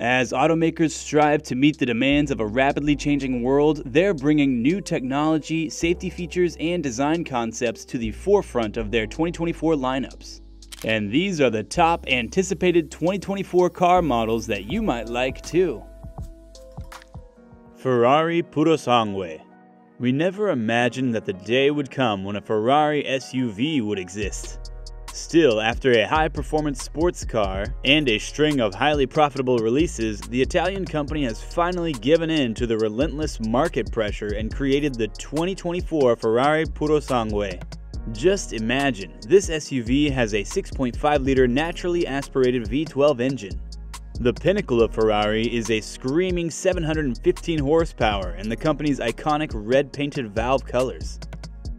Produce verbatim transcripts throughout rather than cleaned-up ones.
As automakers strive to meet the demands of a rapidly changing world, they're bringing new technology, safety features, and design concepts to the forefront of their twenty twenty-four lineups. And these are the top anticipated twenty twenty-four car models that you might like too. Ferrari Purosangue. We never imagined that the day would come when a Ferrari S U V would exist. Still, after a high-performance sports car and a string of highly profitable releases, the Italian company has finally given in to the relentless market pressure and created the twenty twenty-four Ferrari Purosangue. Just imagine, this S U V has a six point five liter naturally aspirated V twelve engine. The pinnacle of Ferrari is a screaming seven hundred fifteen horsepower and the company's iconic red-painted valve colors.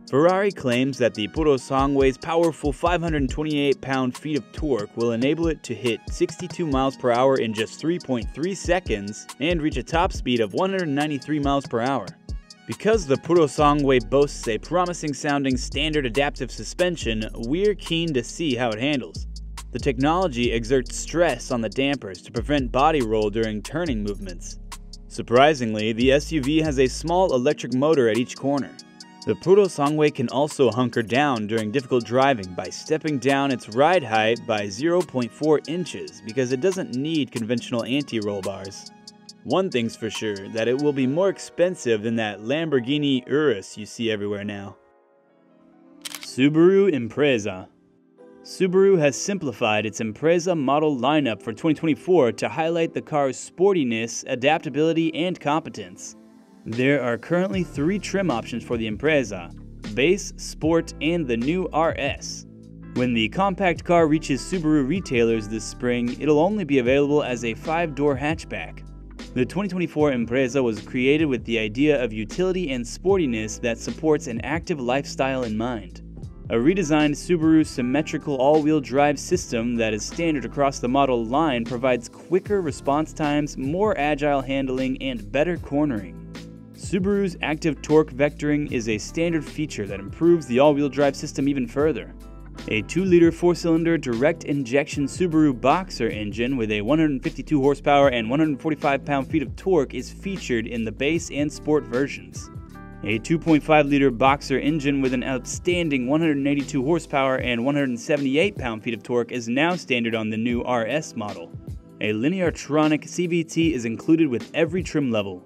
Ferrari claims that the Purosangue's powerful five hundred twenty-eight pound-feet of torque will enable it to hit sixty-two miles per hour in just three point three seconds and reach a top speed of one hundred ninety-three miles per hour. Because the Purosangue boasts a promising-sounding standard adaptive suspension, we're keen to see how it handles. The technology exerts stress on the dampers to prevent body roll during turning movements. Surprisingly, the S U V has a small electric motor at each corner. The Purosangue can also hunker down during difficult driving by stepping down its ride height by zero point four inches because it doesn't need conventional anti-roll bars. One thing's for sure, that it will be more expensive than that Lamborghini Urus you see everywhere now. Subaru Impreza. Subaru has simplified its Impreza model lineup for twenty twenty-four to highlight the car's sportiness, adaptability, and competence. There are currently three trim options for the Impreza: Base, Sport, and the new R S. When the compact car reaches Subaru retailers this spring, it'll only be available as a five-door hatchback. The twenty twenty-four Impreza was created with the idea of utility and sportiness that supports an active lifestyle in mind. A redesigned Subaru symmetrical all-wheel drive system that is standard across the model line provides quicker response times, more agile handling, and better cornering. Subaru's active torque vectoring is a standard feature that improves the all-wheel drive system even further. A two liter four-cylinder direct injection Subaru Boxer engine with a one hundred fifty-two horsepower and one hundred forty-five pound-feet of torque is featured in the base and sport versions. A two point five liter Boxer engine with an outstanding one hundred eighty-two horsepower and one hundred seventy-eight pound-feet of torque is now standard on the new R S model. A Lineartronic C V T is included with every trim level.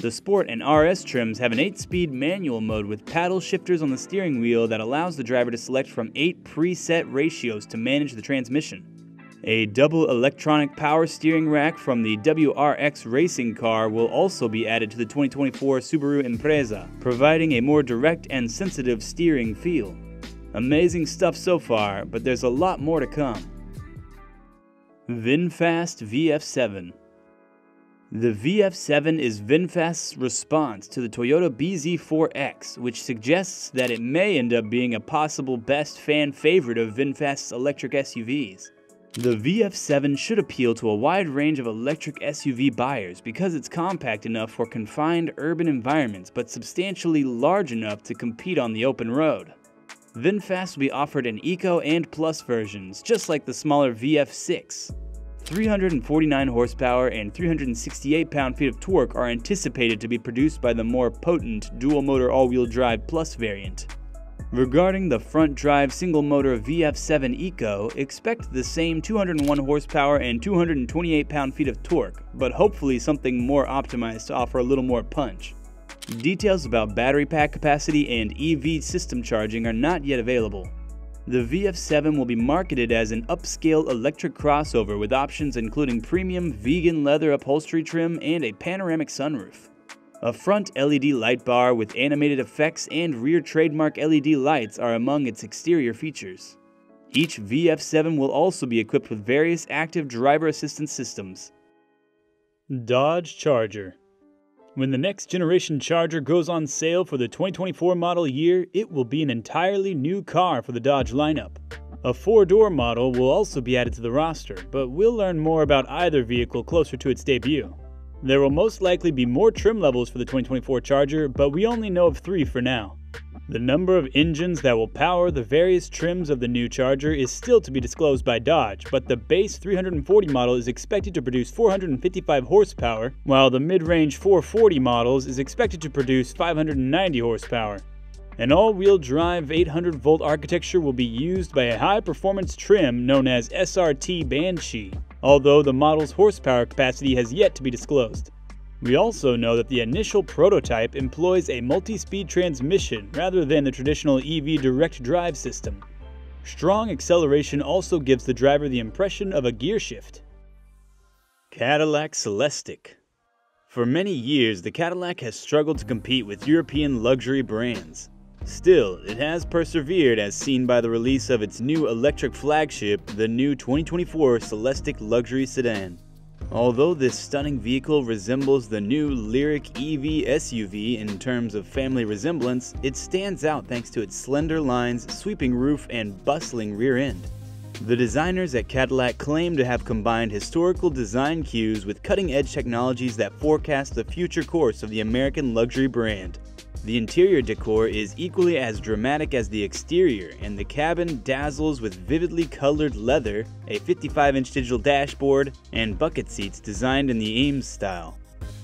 The Sport and R S trims have an eight-speed manual mode with paddle shifters on the steering wheel that allows the driver to select from eight preset ratios to manage the transmission. A double electronic power steering rack from the W R X racing car will also be added to the twenty twenty-four Subaru Impreza, providing a more direct and sensitive steering feel. Amazing stuff so far, but there's a lot more to come. VinFast V F seven. The V F seven is VinFast's response to the Toyota B Z four X, which suggests that it may end up being a possible best fan favorite of VinFast's electric S U Vs. The V F seven should appeal to a wide range of electric S U V buyers because it's compact enough for confined urban environments but substantially large enough to compete on the open road. VinFast will be offered an Eco and Plus versions, just like the smaller V F six. three hundred forty-nine horsepower and three hundred sixty-eight pound-feet of torque are anticipated to be produced by the more potent dual-motor all-wheel drive Plus variant. Regarding the front-drive single-motor V F seven Eco, expect the same two hundred one horsepower and two hundred twenty-eight pound-feet of torque, but hopefully something more optimized to offer a little more punch. Details about battery pack capacity and E V system charging are not yet available. The V F seven will be marketed as an upscale electric crossover with options including premium vegan leather upholstery trim and a panoramic sunroof. A front L E D light bar with animated effects and rear trademark L E D lights are among its exterior features. Each V F seven will also be equipped with various active driver assistance systems. Dodge Charger. When the next generation Charger goes on sale for the twenty twenty-four model year, it will be an entirely new car for the Dodge lineup. A four-door model will also be added to the roster, but we'll learn more about either vehicle closer to its debut. There will most likely be more trim levels for the twenty twenty-four Charger, but we only know of three for now. The number of engines that will power the various trims of the new Charger is still to be disclosed by Dodge, but the base three hundred forty model is expected to produce four hundred fifty-five horsepower, while the mid-range four forty models is expected to produce five hundred ninety horsepower. An all-wheel drive eight hundred volt architecture will be used by a high-performance trim known as S R T Banshee, although the model's horsepower capacity has yet to be disclosed. We also know that the initial prototype employs a multi-speed transmission rather than the traditional E V direct drive system. Strong acceleration also gives the driver the impression of a gear shift. Cadillac Celestiq. For many years, the Cadillac has struggled to compete with European luxury brands. Still, it has persevered as seen by the release of its new electric flagship, the new twenty twenty-four Celestiq luxury sedan. Although this stunning vehicle resembles the new Lyriq E V S U V in terms of family resemblance, it stands out thanks to its slender lines, sweeping roof, and bustling rear end. The designers at Cadillac claim to have combined historical design cues with cutting-edge technologies that forecast the future course of the American luxury brand. The interior decor is equally as dramatic as the exterior, and the cabin dazzles with vividly colored leather, a fifty-five inch digital dashboard, and bucket seats designed in the Eames style.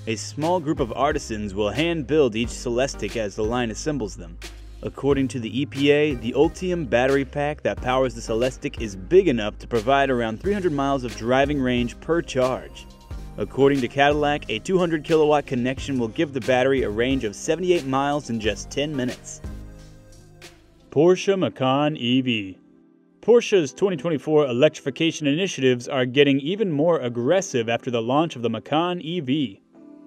A small group of artisans will hand-build each Celestiq as the line assembles them. According to the E P A, the Ultium battery pack that powers the Celestiq is big enough to provide around three hundred miles of driving range per charge. According to Cadillac, a two hundred kilowatt connection will give the battery a range of seventy-eight miles in just ten minutes. Porsche Macan E V. Porsche's twenty twenty-four electrification initiatives are getting even more aggressive after the launch of the Macan E V.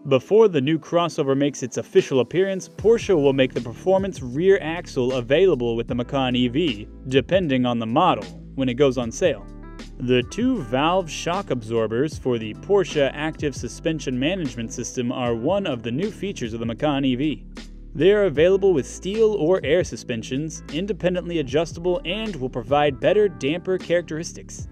Before the new crossover makes its official appearance, Porsche will make the performance rear axle available with the Macan E V, depending on the model, when it goes on sale. The two-valve shock absorbers for the Porsche Active Suspension Management System are one of the new features of the Macan E V. They are available with steel or air suspensions, independently adjustable, and will provide better damper characteristics.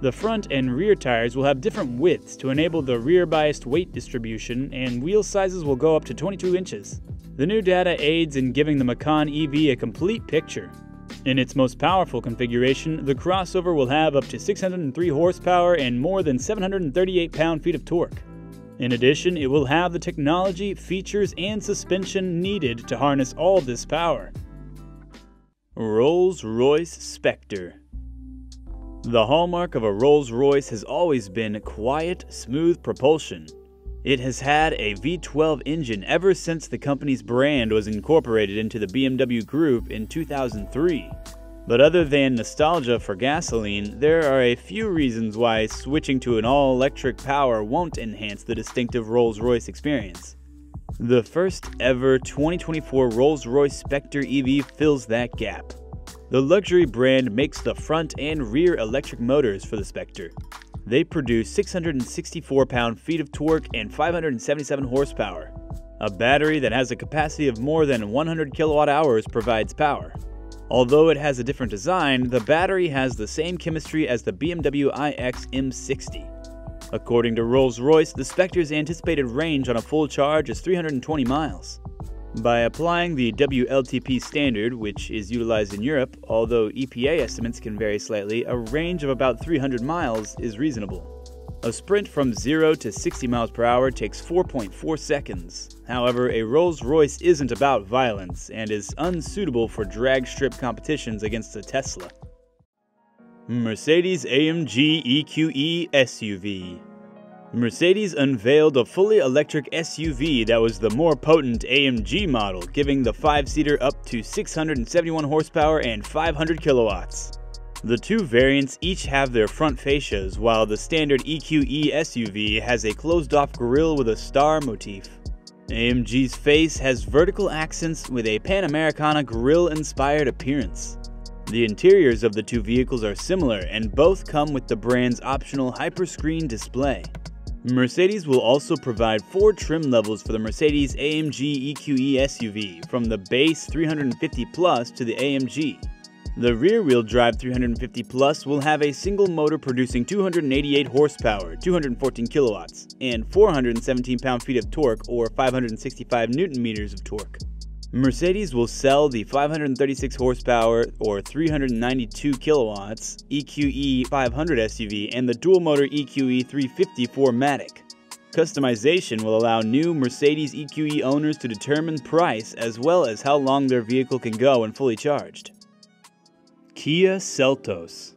The front and rear tires will have different widths to enable the rear-biased weight distribution, and wheel sizes will go up to twenty-two inches. The new data aids in giving the Macan E V a complete picture. In its most powerful configuration, the crossover will have up to six hundred three horsepower and more than seven hundred thirty-eight pound-feet of torque. In addition, it will have the technology, features, and suspension needed to harness all this power. Rolls-Royce Spectre. The hallmark of a Rolls-Royce has always been quiet, smooth propulsion. It has had a V twelve engine ever since the company's brand was incorporated into the B M W group in two thousand three. But other than nostalgia for gasoline, there are a few reasons why switching to an all-electric power won't enhance the distinctive Rolls-Royce experience. The first ever twenty twenty-four Rolls-Royce Spectre E V fills that gap. The luxury brand makes the front and rear electric motors for the Spectre. They produce six hundred sixty-four pound-feet of torque and five hundred seventy-seven horsepower. A battery that has a capacity of more than one hundred kilowatt hours provides power. Although it has a different design, the battery has the same chemistry as the B M W iX M sixty. According to Rolls-Royce, the Spectre's anticipated range on a full charge is three hundred twenty miles. By applying the W L T P standard, which is utilized in Europe, although E P A estimates can vary slightly, a range of about three hundred miles is reasonable. A sprint from zero to sixty miles per hour takes four point four seconds. However, a Rolls-Royce isn't about violence and is unsuitable for drag strip competitions against a Tesla. Mercedes-A M G E Q E S U V. Mercedes unveiled a fully electric S U V that was the more potent A M G model, giving the five-seater up to six hundred seventy-one horsepower and five hundred kilowatts. The two variants each have their front fascias, while the standard E Q E S U V has a closed-off grille with a star motif. A M G's face has vertical accents with a Panamericana grille-inspired appearance. The interiors of the two vehicles are similar, and both come with the brand's optional hyperscreen display. Mercedes will also provide four trim levels for the Mercedes-A M G E Q E S U V, from the base three hundred fifty plus to the A M G. The rear-wheel drive three hundred fifty plus will have a single motor producing two hundred eighty-eight horsepower, two hundred fourteen kilowatts, and four hundred seventeen pound-feet of torque or five hundred sixty-five newton-meters of torque. Mercedes will sell the five hundred thirty-six horsepower or three hundred ninety-two kilowatts E Q E five hundred S U V and the dual-motor E Q E three fifty-four Matic. Customization will allow new Mercedes E Q E owners to determine price as well as how long their vehicle can go when fully charged. Kia Seltos.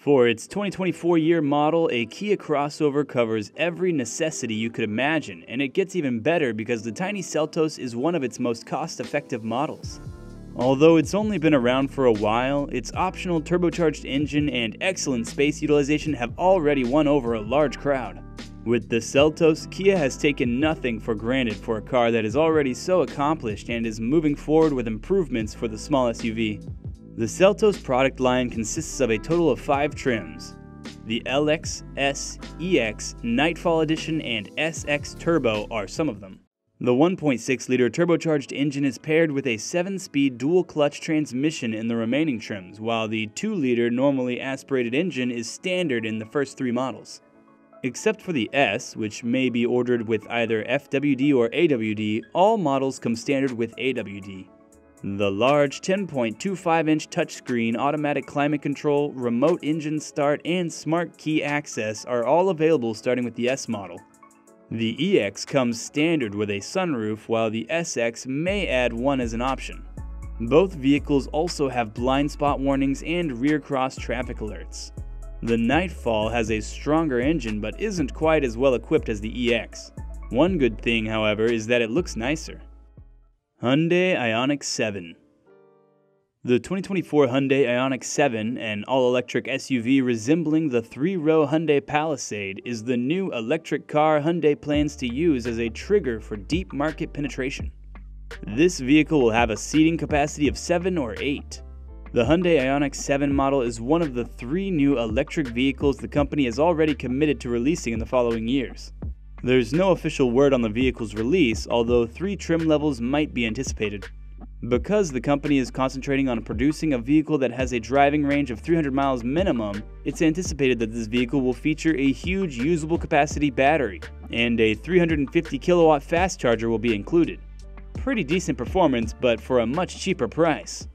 For its twenty twenty-four year model, a Kia crossover covers every necessity you could imagine, and it gets even better because the tiny Seltos is one of its most cost-effective models. Although it's only been around for a while, its optional turbocharged engine and excellent space utilization have already won over a large crowd. With the Seltos, Kia has taken nothing for granted for a car that is already so accomplished and is moving forward with improvements for the small S U V. The Seltos product line consists of a total of five trims: the L X, S, E X, Nightfall Edition, and S X Turbo are some of them. The one point six liter turbocharged engine is paired with a seven speed dual-clutch transmission in the remaining trims, while the two liter normally aspirated engine is standard in the first three models. Except for the S, which may be ordered with either F W D or A W D, all models come standard with A W D. The large ten point two five inch touchscreen, automatic climate control, remote engine start, and smart key access are all available starting with the S model. The E X comes standard with a sunroof, while the S X may add one as an option. Both vehicles also have blind spot warnings and rear cross traffic alerts. The Nightfall has a stronger engine but isn't quite as well equipped as the E X. One good thing, however, is that it looks nicer. Hyundai Ioniq seven. The twenty twenty-four Hyundai Ioniq seven, an all-electric S U V resembling the three row Hyundai Palisade, is the new electric car Hyundai plans to use as a trigger for deep market penetration. This vehicle will have a seating capacity of seven or eight. The Hyundai Ioniq seven model is one of the three new electric vehicles the company has already committed to releasing in the following years. There's no official word on the vehicle's release, although three trim levels might be anticipated. Because the company is concentrating on producing a vehicle that has a driving range of three hundred miles minimum, it's anticipated that this vehicle will feature a huge usable capacity battery, and a three hundred fifty kilowatt fast charger will be included. Pretty decent performance, but for a much cheaper price.